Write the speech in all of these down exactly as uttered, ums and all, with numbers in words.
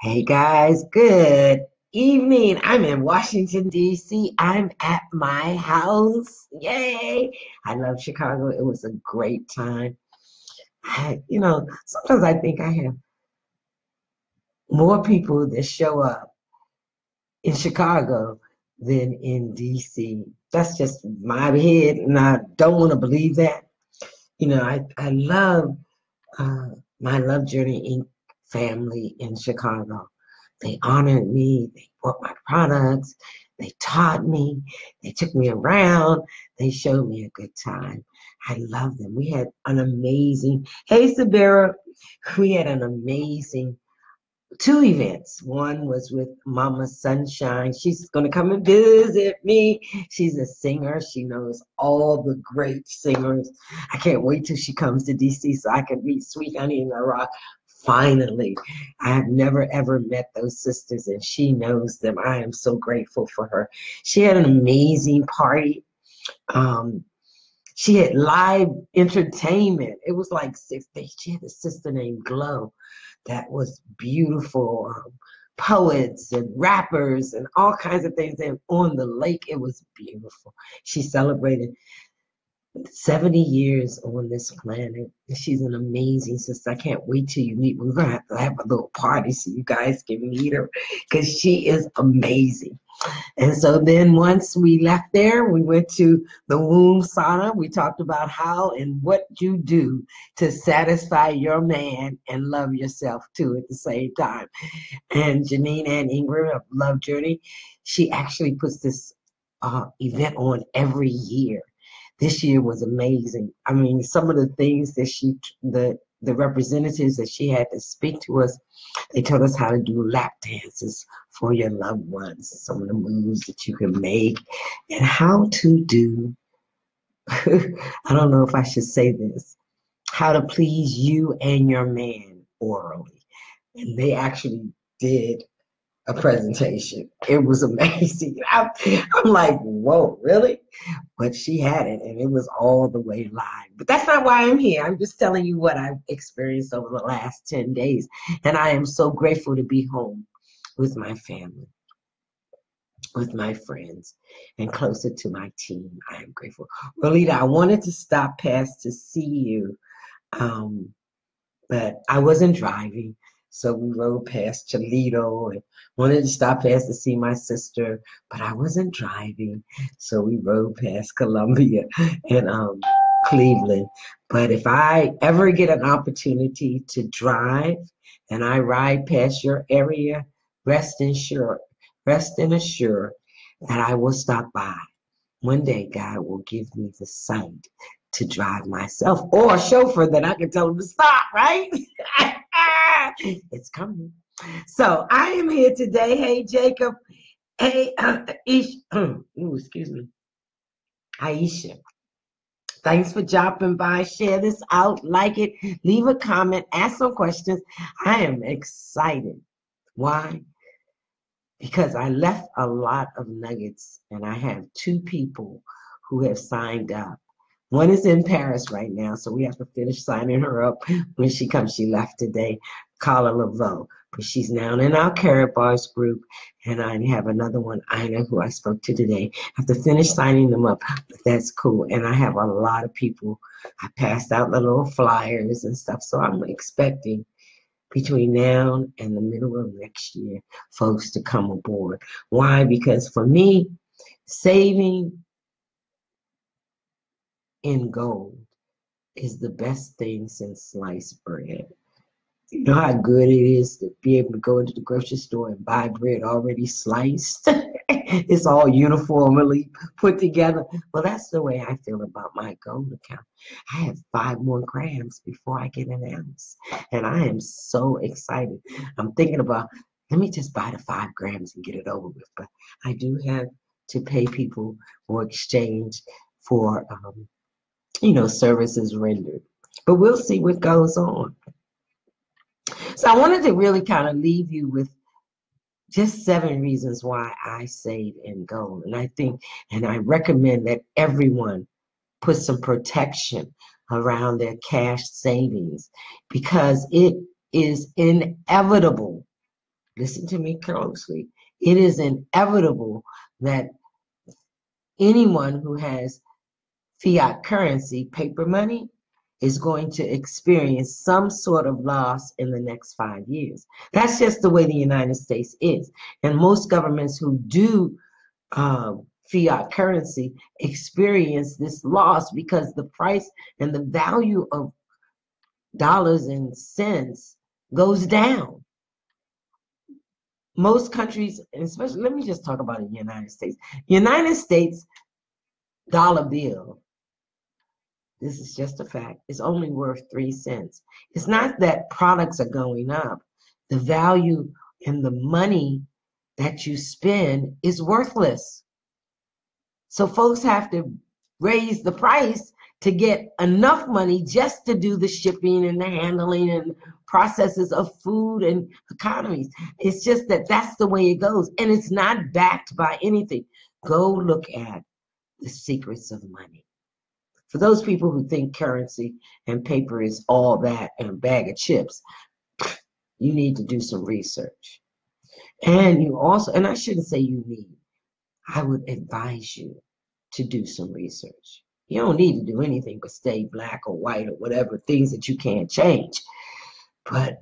Hey guys, good evening. I'm in Washington, D C I'm at my house. Yay! I love Chicago. It was a great time. I, you know, sometimes I think I have more people that show up in Chicago than in D C That's just my head, and I don't want to believe that. You know, I, I love uh, my Love Journey, Incorporated family in Chicago. They honored me, they bought my products, they taught me, they took me around, they showed me a good time. I love them. We had an amazing, hey Sabera, we had an amazing two events. One was with Mama Sunshine. She's gonna come and visit me. She's a singer. She knows all the great singers. I can't wait till she comes to D C so I can meet Sweet Honey in the Rock. Finally, I have never ever met those sisters, and she knows them. I am so grateful for her. She had an amazing party. Um, she had live entertainment. It was like six days. She had a sister named Glow that was beautiful. Um, poets and rappers and all kinds of things. And on the lake, it was beautiful. She celebrated seventy years on this planet. She's an amazing sister. I can't wait till you meet. We're gonna have to have a little party so you guys can meet her, because she is amazing. And so then once we left there, we went to the womb sauna. We talked about how and what you do to satisfy your man and love yourself too at the same time. And Janine Ann Ingram of Love Journey, she actually puts this uh, event on every year. This year was amazing. I mean, some of the things that she, the the representatives that she had to speak to us, they told us how to do lap dances for your loved ones, some of the moves that you can make, and how to do, I don't know if I should say this, how to please you and your man orally. And they actually did a presentation. It was amazing. I, I'm like, whoa, really? But she had it, and it was all the way live. But that's not why I'm here. I'm just telling you what I've experienced over the last ten days. And I am so grateful to be home with my family, with my friends, and closer to my team. I am grateful. Rolita, I wanted to stop past to see you, um, but I wasn't driving. So we rode past Toledo and wanted to stop past to see my sister, but I wasn't driving. So we rode past Columbia and um, Cleveland. But if I ever get an opportunity to drive and I ride past your area, rest assured, rest and assured that I will stop by. One day God will give me the sight to drive myself, or a chauffeur that I can tell him to stop, right? It's coming. So I am here today. Hey, Jacob. Hey, uh, Aisha. Ooh, excuse me. Aisha. Thanks for dropping by. Share this out. Like it. Leave a comment. Ask some questions. I am excited. Why? Because I left a lot of nuggets, and I have two people who have signed up. One is in Paris right now, so we have to finish signing her up when she comes. She left today, Carla Laveau, but she's now in our Carrot Bars group, and I have another one, Ina, who I spoke to today. I have to finish signing them up, but that's cool, and I have a lot of people. I passed out the little flyers and stuff, so I'm expecting between now and the middle of next year, folks to come aboard. Why? Because for me, saving in gold is the best thing since sliced bread. You know how good it is to be able to go into the grocery store and buy bread already sliced? It's all uniformly put together. Well, that's the way I feel about my gold account. I have five more grams before I get an ounce, and I am so excited. I'm thinking about, let me just buy the five grams and get it over with, but I do have to pay people or exchange for um, you know, services rendered. But we'll see what goes on. So I wanted to really kind of leave you with just seven reasons why I save in gold. And I think, and I recommend that everyone put some protection around their cash savings, because it is inevitable listen to me closely, it is inevitable that anyone who has fiat currency, paper money, is going to experience some sort of loss in the next five years. That's just the way the United States is. And most governments who do uh, fiat currency experience this loss because the price and the value of dollars and cents goes down. Most countries, especially, let me just talk about the United States. United States dollar bill, this is just a fact, it's only worth three cents. It's not that products are going up. The value and the money that you spend is worthless. So folks have to raise the price to get enough money just to do the shipping and the handling and processes of food and economies. It's just that that's the way it goes. And it's not backed by anything. Go look at The Secrets of Money. For those people who think currency and paper is all that and a bag of chips, you need to do some research. And you also, and I shouldn't say you need, I would advise you to do some research. You don't need to do anything but stay black or white or whatever, things that you can't change. But,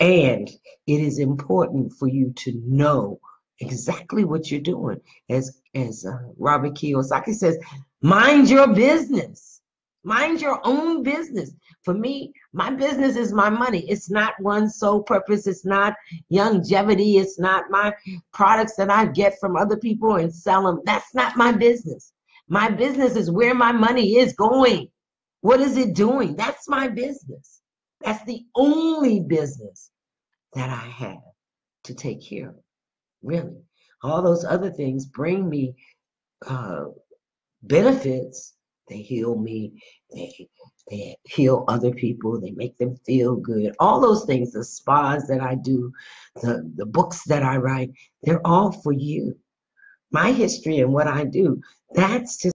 and it is important for you to know exactly what you're doing. As as uh, Robert Kiyosaki says, mind your business. Mind your own business. For me, my business is my money. It's not one sole purpose. It's not longevity. It's not my products that I get from other people and sell them. That's not my business. My business is where my money is going. What is it doing? That's my business. That's the only business that I have to take care of. Really, all those other things bring me uh, benefits. They heal me. They, they heal other people. They make them feel good. All those things, the spas that I do, the, the books that I write, they're all for you. My history and what I do, that's just